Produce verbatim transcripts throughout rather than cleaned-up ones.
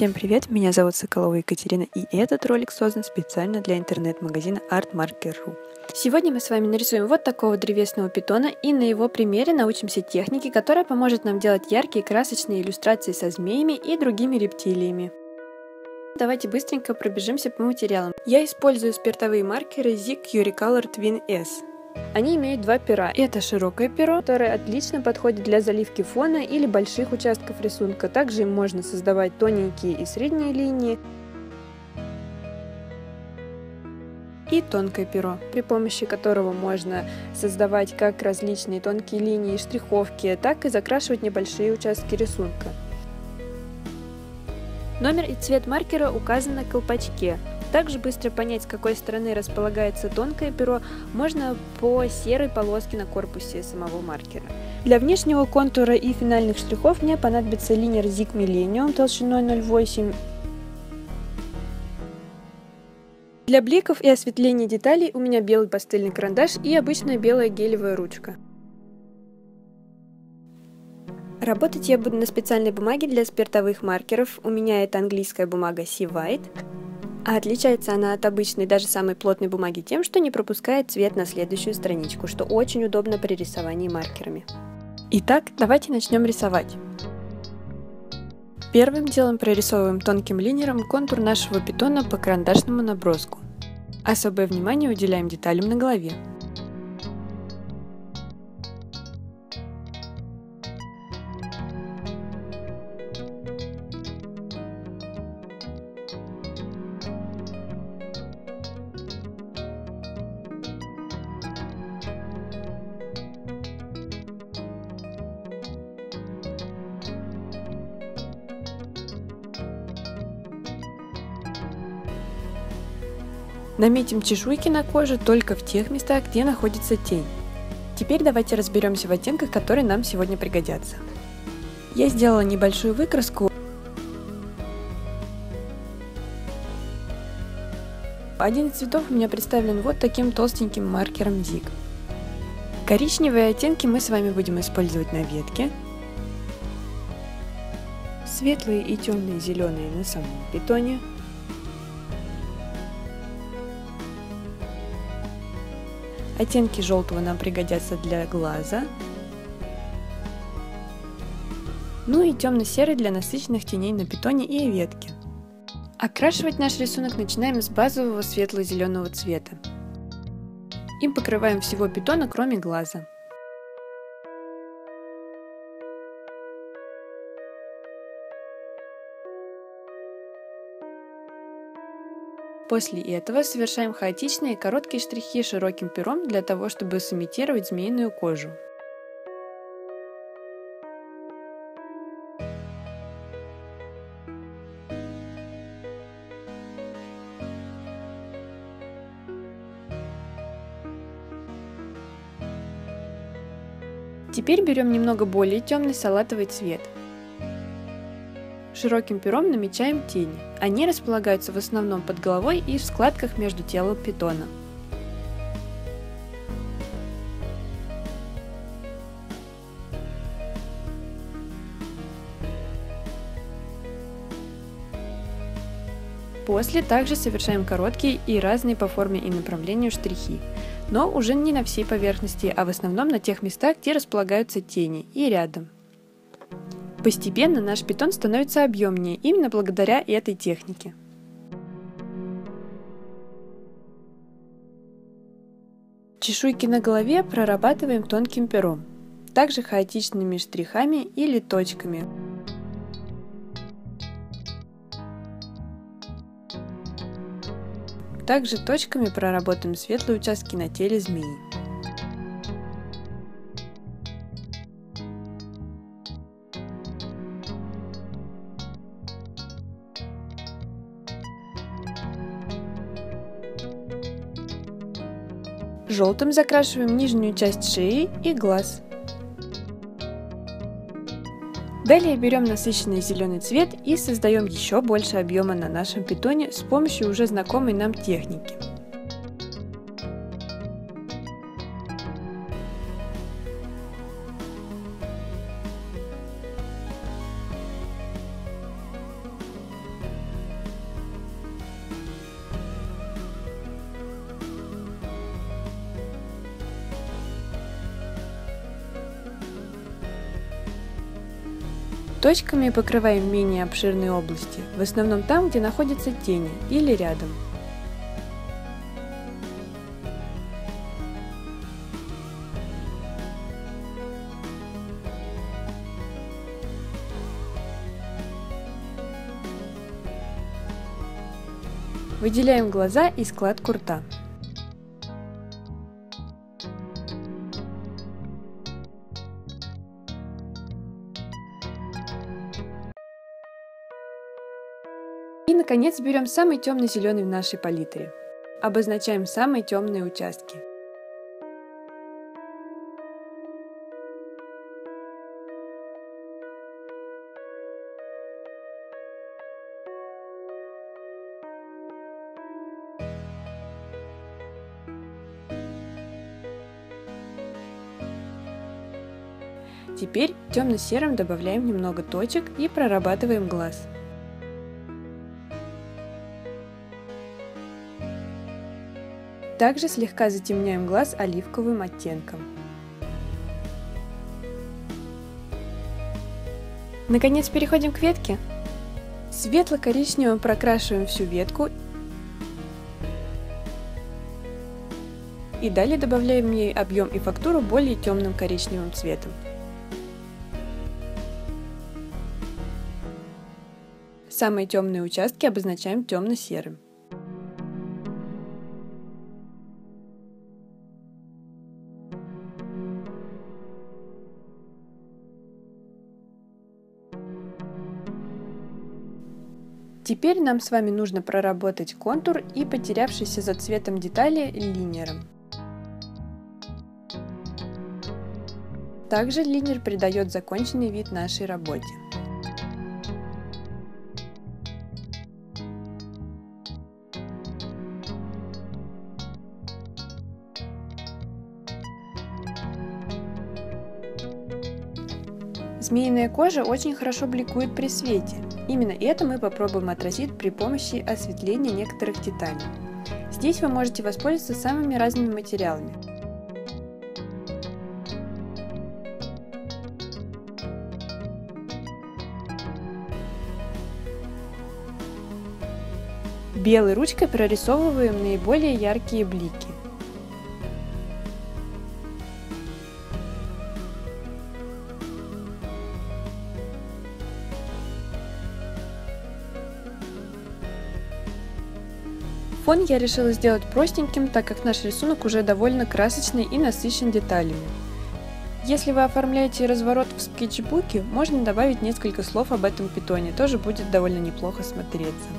Всем привет, меня зовут Соколова Екатерина, и этот ролик создан специально для интернет-магазина Art marker точка ру. Сегодня мы с вами нарисуем вот такого древесного питона и на его примере научимся технике, которая поможет нам делать яркие красочные иллюстрации со змеями и другими рептилиями. Давайте быстренько пробежимся по материалам. Я использую спиртовые маркеры зиг Kurecolor Twin S. Они имеют два пера. Это широкое перо, которое отлично подходит для заливки фона или больших участков рисунка. Также им можно создавать тоненькие и средние линии. И тонкое перо, при помощи которого можно создавать как различные тонкие линии и штриховки, так и закрашивать небольшие участки рисунка. Номер и цвет маркера указан на колпачке. Также быстро понять, с какой стороны располагается тонкое перо, можно по серой полоске на корпусе самого маркера. Для внешнего контура и финальных штрихов мне понадобится линер зиг Millennium толщиной ноль восемь. Для бликов и осветления деталей у меня белый пастельный карандаш и обычная белая гелевая ручка. Работать я буду на специальной бумаге для спиртовых маркеров. У меня это английская бумага Seawhite. А отличается она от обычной, даже самой плотной бумаги тем, что не пропускает цвет на следующую страничку, что очень удобно при рисовании маркерами. Итак, давайте начнем рисовать. Первым делом прорисовываем тонким линером контур нашего питона по карандашному наброску. Особое внимание уделяем деталям на голове. Наметим чешуйки на коже только в тех местах, где находится тень. Теперь давайте разберемся в оттенках, которые нам сегодня пригодятся. Я сделала небольшую выкраску. Один из цветов у меня представлен вот таким толстеньким маркером зиг. Коричневые оттенки мы с вами будем использовать на ветке. Светлые и темные зеленые на самом питоне. Оттенки желтого нам пригодятся для глаза. Ну и темно-серый для насыщенных теней на питоне и ветке. Окрашивать наш рисунок начинаем с базового светло-зеленого цвета. Им покрываем всего питона, кроме глаза. После этого совершаем хаотичные короткие штрихи широким пером для того, чтобы сымитировать змеиную кожу. Теперь берем немного более темный салатовый цвет. Широким пером намечаем тени. Они располагаются в основном под головой и в складках между телом питона. После также совершаем короткие и разные по форме и направлению штрихи, но уже не на всей поверхности, а в основном на тех местах, где располагаются тени и рядом. Постепенно наш питон становится объемнее именно благодаря этой технике. Чешуйки на голове прорабатываем тонким пером, также хаотичными штрихами или точками. Также точками проработаем светлые участки на теле змеи. Желтым закрашиваем нижнюю часть шеи и глаз. Далее берем насыщенный зеленый цвет и создаем еще больше объема на нашем питоне с помощью уже знакомой нам техники. Точками покрываем менее обширные области, в основном там, где находятся тени или рядом. Выделяем глаза и складку рта. И, наконец, берем самый темно-зеленый в нашей палитре. Обозначаем самые темные участки. Теперь темно-серым добавляем немного точек и прорабатываем глаз. Также слегка затемняем глаз оливковым оттенком. Наконец переходим к ветке. Светло-коричневым прокрашиваем всю ветку и далее добавляем в ней объем и фактуру более темным коричневым цветом. Самые темные участки обозначаем темно-серым. Теперь нам с вами нужно проработать контур и потерявшиеся за цветом детали линером. Также линер придает законченный вид нашей работе. Змеиная кожа очень хорошо бликует при свете. Именно это мы попробуем отразить при помощи осветления некоторых деталей. Здесь вы можете воспользоваться самыми разными материалами. Белой ручкой прорисовываем наиболее яркие блики. Фон я решила сделать простеньким, так как наш рисунок уже довольно красочный и насыщен деталями. Если вы оформляете разворот в скетчбуке, можно добавить несколько слов об этом питоне, тоже будет довольно неплохо смотреться.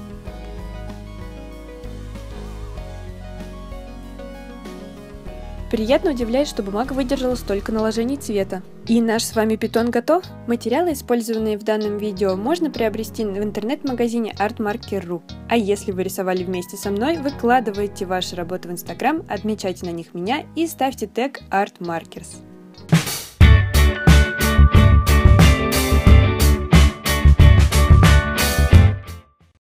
Приятно удивляет, что бумага выдержала столько наложений цвета. И наш с вами питон готов! Материалы, использованные в данном видео, можно приобрести в интернет-магазине арт маркер точка ру. А если вы рисовали вместе со мной, выкладывайте ваши работы в Инстаграм, отмечайте на них меня и ставьте тег артмаркерс.